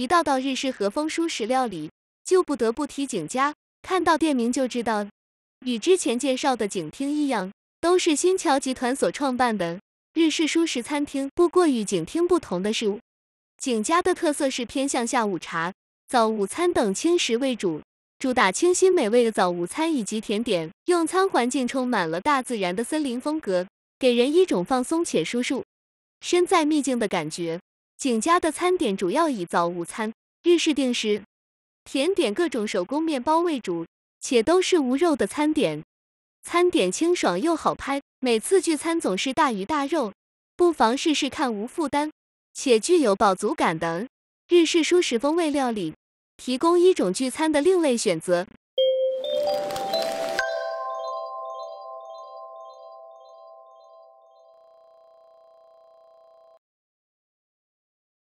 提到日式和风蔬食料理，就不得不提景家。看到店名就知道，与之前介绍的景町一样，都是新桥集团所创办的日式蔬食餐厅。不过与景町不同的是，景家的特色是偏向下午茶、早午餐等轻食为主，主打清新美味的早午餐以及甜点。用餐环境充满了大自然的森林风格，给人一种放松且舒适、身在秘境的感觉。景家的餐点主要以早午餐、日式定食、甜点、各种手工面包为主，且都是无肉的餐点。餐点清爽又好拍，每次聚餐总是大鱼大肉，不妨试试看无负担且具有饱足感的日式蔬食风味料理，提供一种聚餐的另类选择。